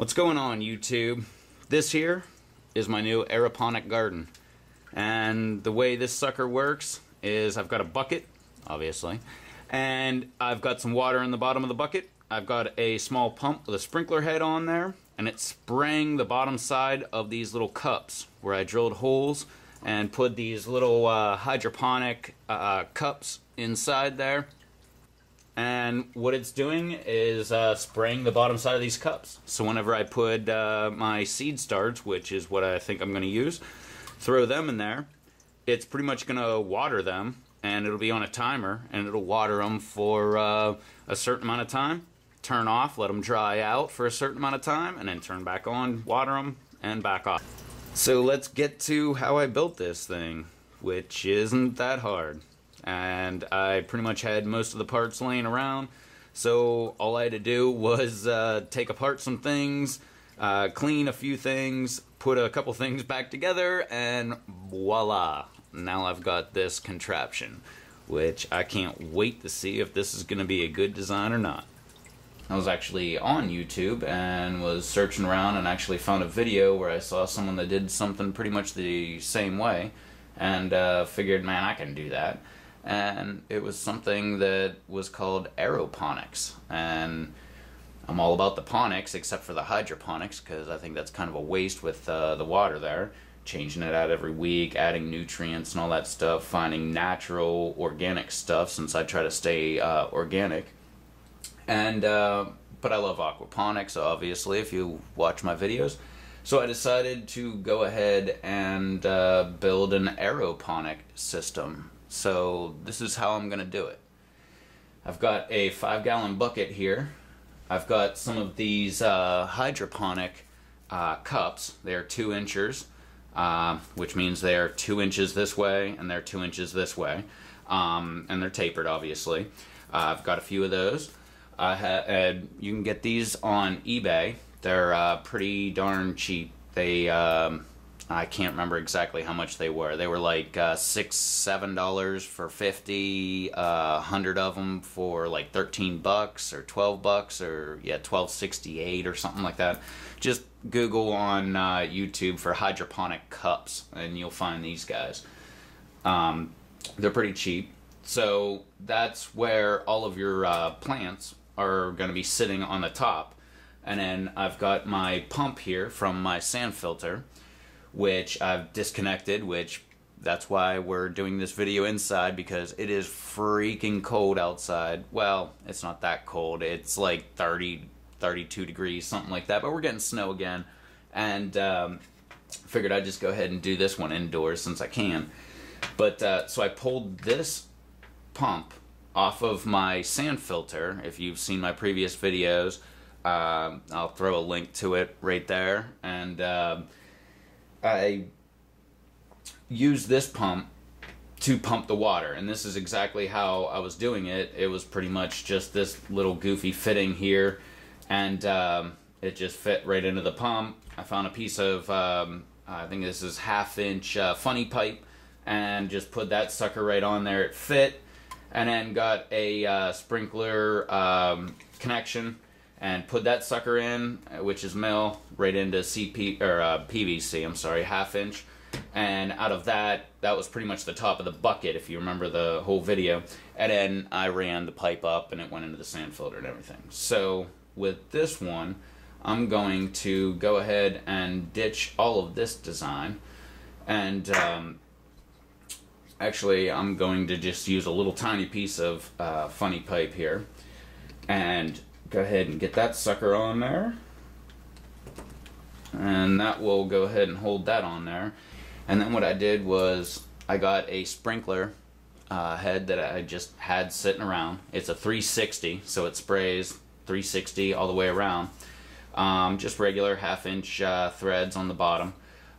What's going on, YouTube? This here is my new aeroponic garden, and the way this sucker works is I've got a bucket, obviously, and I've got some water in the bottom of the bucket. I've got a small pump with a sprinkler head on there, and it's spraying the bottom side of these little cups where I drilled holes and put these little hydroponic cups inside there. And what it's doing is spraying the bottom side of these cups. So whenever I put my seed starts, which is what I think I'm going to use, throw them in there, it's pretty much going to water them, and it'll be on a timer, and it'll water them for a certain amount of time, turn off, let them dry out for a certain amount of time, and then turn back on, water them, and back off. So let's get to how I built this thing, which isn't that hard. And I pretty much had most of the parts laying around, so all I had to do was take apart some things, clean a few things, put a couple things back together, and voila, now I've got this contraption, which I can't wait to see if this is going to be a good design or not. I was actually on YouTube and was searching around and actually found a video where I saw someone that did something pretty much the same way, and figured, man, I can do that. And it was something that was called aeroponics, and I'm all about the ponics except for the hydroponics, because I think that's kind of a waste with the water there, changing it out every week, adding nutrients and all that stuff, finding natural organic stuff, since I try to stay organic. And but I love aquaponics, obviously, if you watch my videos. So I decided to go ahead and build an aeroponic system. So this is how I'm going to do it. I've got a 5-gallon bucket here. I've got some of these hydroponic cups. They're 2 inches, which means they're 2 inches this way and they're 2 inches this way. And they're tapered, obviously. I've got a few of those. You can get these on eBay. They're pretty darn cheap. They, I can't remember exactly how much they were. They were like $6, $7 for 50, 100 of them for like 13 bucks or 12 bucks or, yeah, $12.68 or something like that. Just Google on YouTube for hydroponic cups and you'll find these guys. They're pretty cheap. So that's where all of your plants are going to be sitting on the top. And then I've got my pump here from my sand filter, which I've disconnected, which that's why we're doing this video inside, because it is freaking cold outside. Well, it's not that cold. It's like 30, 32 degrees, something like that. But we're getting snow again. And figured I'd just go ahead and do this one indoors since I can. But so I pulled this pump off of my sand filter. If you've seen my previous videos, I'll throw a link to it right there, and I used this pump to pump the water, and this is exactly how I was doing it. It was pretty much just this little goofy fitting here, and it just fit right into the pump. I found a piece of, I think this is 1/2 inch funny pipe, and just put that sucker right on there. It fit, and then got a sprinkler connection, and put that sucker in, which is mil, right into PVC, I'm sorry, 1/2 inch. And out of that, that was pretty much the top of the bucket, if you remember the whole video. And then I ran the pipe up and it went into the sand filter and everything. So with this one, I'm going to go ahead and ditch all of this design. And actually, I'm going to just use a little tiny piece of funny pipe here. And go ahead and get that sucker on there, and that will go ahead and hold that on there. And then what I did was I got a sprinkler head that I just had sitting around. It's a 360, so it sprays 360 all the way around. Just regular 1/2 inch threads on the bottom,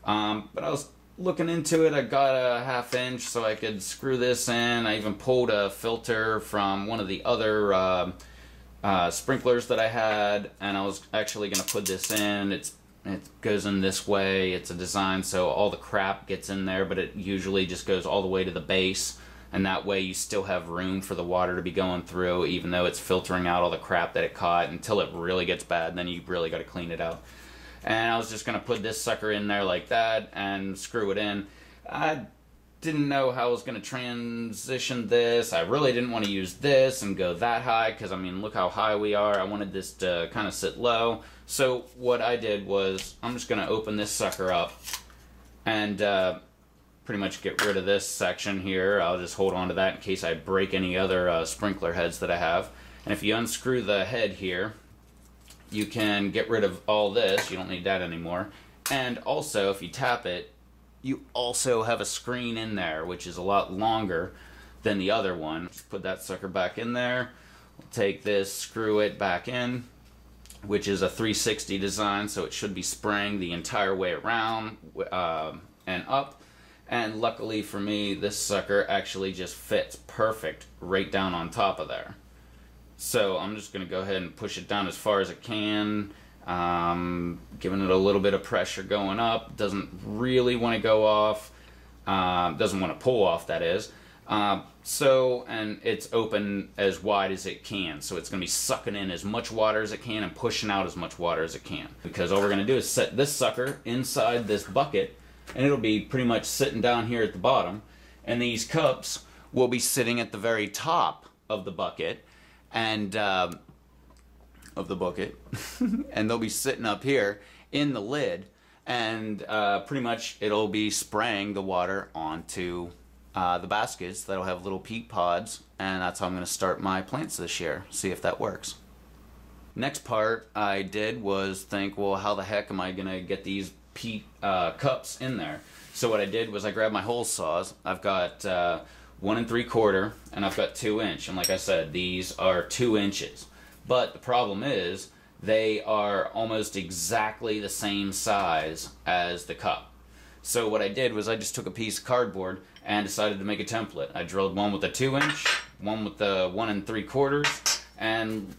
but I was looking into it. I got a 1/2 inch so I could screw this in. I even pulled a filter from one of the other sprinklers that I had, and I was actually going to put this in. It goes in this way. It's a design so all the crap gets in there, but it usually just goes all the way to the base, and that way you still have room for the water to be going through, even though it's filtering out all the crap that it caught, until it really gets bad. Then you really got to clean it out. And I was just going to put this sucker in there like that and screw it in. I didn't know how I was going to transition this. I really didn't want to use this and go that high, because I mean, look how high we are. I wanted this to kind of sit low. So what I did was, I'm just going to open this sucker up and pretty much get rid of this section here. I'll just hold on to that in case I break any other sprinkler heads that I have. And if you unscrew the head here, you can get rid of all this. You don't need that anymore. And also, if you tap it, you also have a screen in there, which is a lot longer than the other one. Just put that sucker back in there. We'll take this, screw it back in, which is a 360 design, so it should be spraying the entire way around and up. And luckily for me, this sucker actually just fits perfect right down on top of there. So I'm just going to go ahead and push it down as far as I can, giving it a little bit of pressure going up. Doesn't really want to go off, doesn't want to pull off, that is. And it's open as wide as it can, so it's going to be sucking in as much water as it can and pushing out as much water as it can. Because all we're going to do is set this sucker inside this bucket, and it'll be pretty much sitting down here at the bottom. And these cups will be sitting at the very top of the bucket. And and they'll be sitting up here in the lid, and pretty much it'll be spraying the water onto the baskets that'll have little peat pods. And that's how I'm going to start my plants this year, see if that works. Next part I did was think, well, how the heck am I going to get these peat cups in there? So what I did was I grabbed my hole saws. I've got 1 3/4, and I've got 2 inch. And like I said, these are 2 inches. But the problem is they are almost exactly the same size as the cup. So what I did was I just took a piece of cardboard and decided to make a template. I drilled one with a 2 inch, one with the 1 3/4, and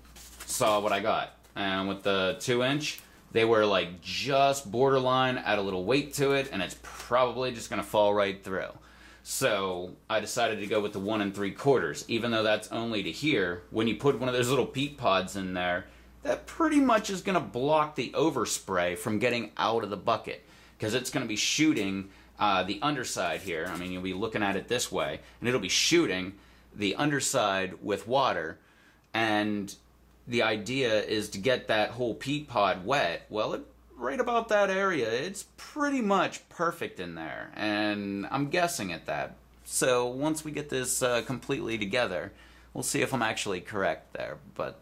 saw what I got. And with the 2 inch, they were like just borderline, add a little weight to it, and it's probably just gonna fall right through. So I decided to go with the 1 3/4, even though that's only to here. When you put one of those little peat pods in there, that pretty much is going to block the overspray from getting out of the bucket, because it's going to be shooting the underside here. I mean, you'll be looking at it this way, and it'll be shooting the underside with water, and the idea is to get that whole peat pod wet. Well, right about that area, it's pretty much perfect in there, and I'm guessing at that. So once we get this completely together, we'll see if I'm actually correct there, but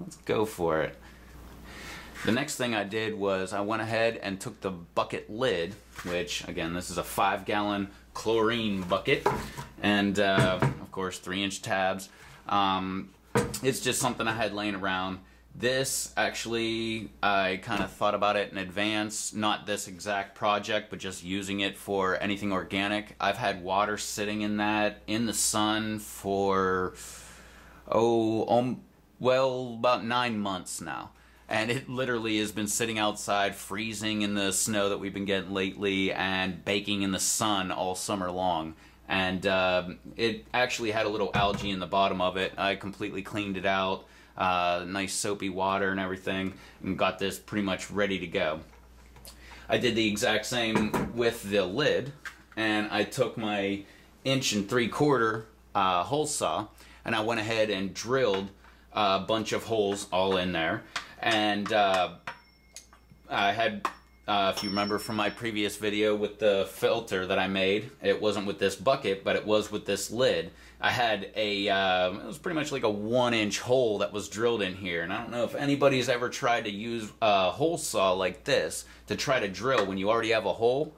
let's go for it. The next thing I did was I went ahead and took the bucket lid, which again, this is a 5-gallon chlorine bucket, and of course 3-inch tabs. It's just something I had laying around. This actually, I kind of thought about it in advance, not this exact project, but just using it for anything organic. I've had water sitting in that in the sun for, well, about 9 months now. And it literally has been sitting outside, freezing in the snow that we've been getting lately, and baking in the sun all summer long. And it actually had a little algae in the bottom of it. I completely cleaned it out. Nice soapy water and everything, and got this pretty much ready to go. I did the exact same with the lid, and I took my 1 3/4 hole saw, and I went ahead and drilled a bunch of holes all in there. And I had, if you remember from my previous video with the filter that I made, it wasn't with this bucket, but it was with this lid. I had a, it was pretty much like a 1-inch hole that was drilled in here. And I don't know if anybody's ever tried to use a hole saw like this to try to drill when you already have a hole.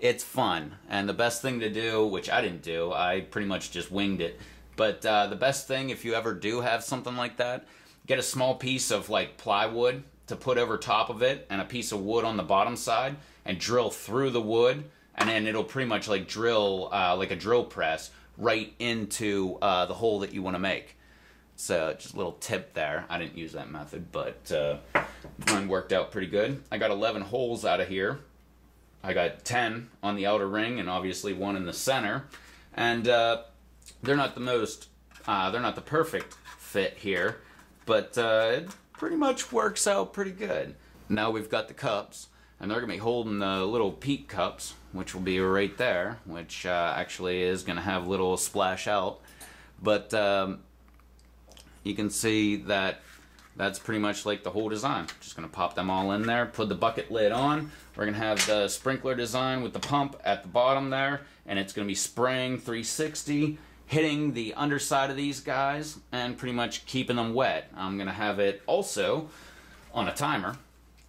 It's fun. And the best thing to do, which I didn't do, I pretty much just winged it. But the best thing, if you ever do have something like that, get a small piece of like plywood to put over top of it, and a piece of wood on the bottom side, and drill through the wood, and then it'll pretty much like drill, like a drill press, right into the hole that you want to make. So just a little tip there. I didn't use that method, but mine worked out pretty good. I got 11 holes out of here, I got 10 on the outer ring and obviously one in the center, and they're not the perfect fit here, but it pretty much works out pretty good. Now we've got the cups, and they're gonna be holding the little peat cups, which will be right there, which actually is gonna have little splash out, but you can see that that's pretty much like the whole design. Just gonna pop them all in there, put the bucket lid on. We're gonna have the sprinkler design with the pump at the bottom there, and it's gonna be spraying 360, hitting the underside of these guys and pretty much keeping them wet. I'm gonna have it also on a timer,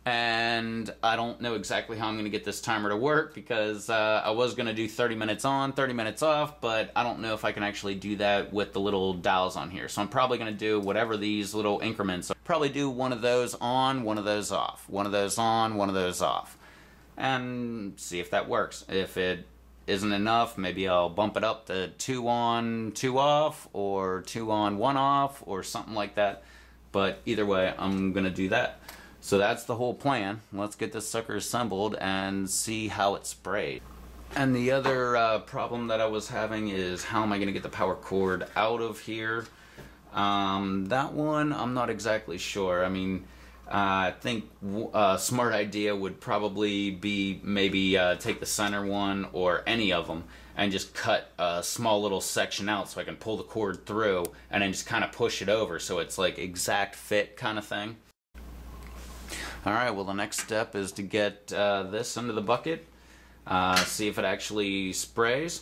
and I don't know exactly how I'm gonna get this timer to work, because I was gonna do 30 minutes on, 30 minutes off, but I don't know if I can actually do that with the little dials on here. So I'm probably gonna do whatever these little increments are. Probably do one of those on, one of those off, one of those on, one of those off, and see if that works. If it isn't enough, maybe I'll bump it up to 2 on, 2 off, or 2 on, 1 off, or something like that. But either way, I'm gonna do that. So that's the whole plan. Let's get this sucker assembled and see how it sprayed. And the other problem that I was having is, how am I gonna get the power cord out of here? That one, I'm not exactly sure. I mean, I think a smart idea would probably be maybe take the center one or any of them and just cut a small little section out so I can pull the cord through and then just kind of push it over so it's like exact fit kind of thing. Alright, well the next step is to get this into the bucket, see if it actually sprays,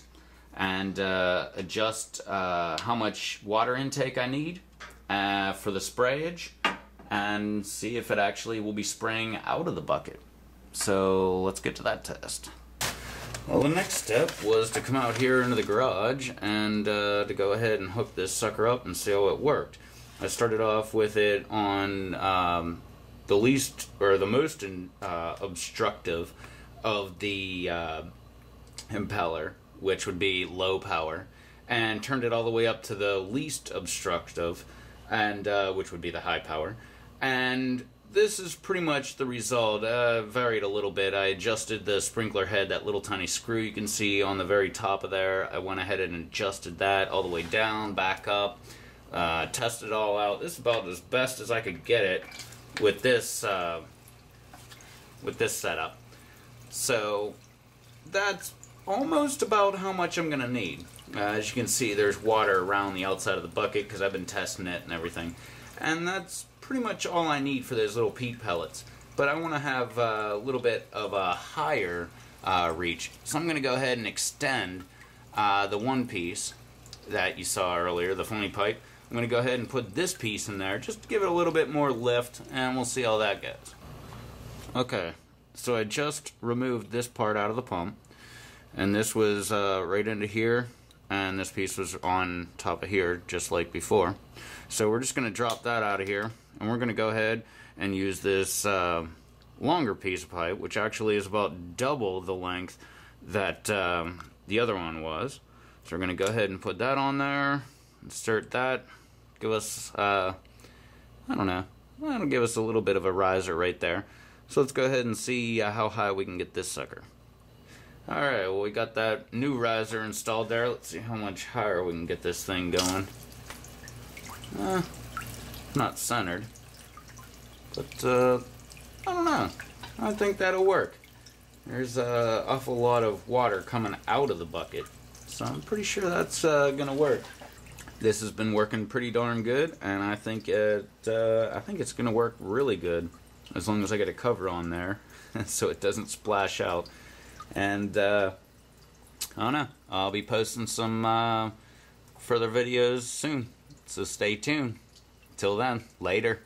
and adjust how much water intake I need for the sprayage, and see if it actually will be spraying out of the bucket. So let's get to that test. Well, the next step was to come out here into the garage and to go ahead and hook this sucker up and see how it worked. I started off with it on the least, or the most obstructive of the impeller, which would be low power, and turned it all the way up to the least obstructive, and which would be the high power. And this is pretty much the result. Varied a little bit. I adjusted the sprinkler head, that little tiny screw you can see on the very top of there. I went ahead and adjusted that all the way down, back up, tested it all out. This is about as best as I could get it with this setup. So that's almost about how much I'm gonna need. As you can see, there's water around the outside of the bucket because I've been testing it and everything, and that's pretty much all I need for those little peat pellets. But I want to have a little bit of a higher reach, so I'm gonna go ahead and extend the one piece that you saw earlier, the funny pipe. I'm going to go ahead and put this piece in there just to give it a little bit more lift, and we'll see how that goes. Okay, so I just removed this part out of the pump, and this was right into here, and this piece was on top of here just like before. So we're just going to drop that out of here, and we're going to go ahead and use this longer piece of pipe, which actually is about double the length that the other one was. So we're going to go ahead and put that on there, insert that, give us, I don't know, that'll give us a little bit of a riser right there. So let's go ahead and see how high we can get this sucker. Alright, well we got that new riser installed there. Let's see how much higher we can get this thing going. Not centered, but I don't know, I think that'll work. There's an awful lot of water coming out of the bucket, so I'm pretty sure that's gonna work. This has been working pretty darn good, and I think it's gonna work really good as long as I get a cover on there so it doesn't splash out. And I don't know, I'll be posting some further videos soon, so stay tuned. Till then, later.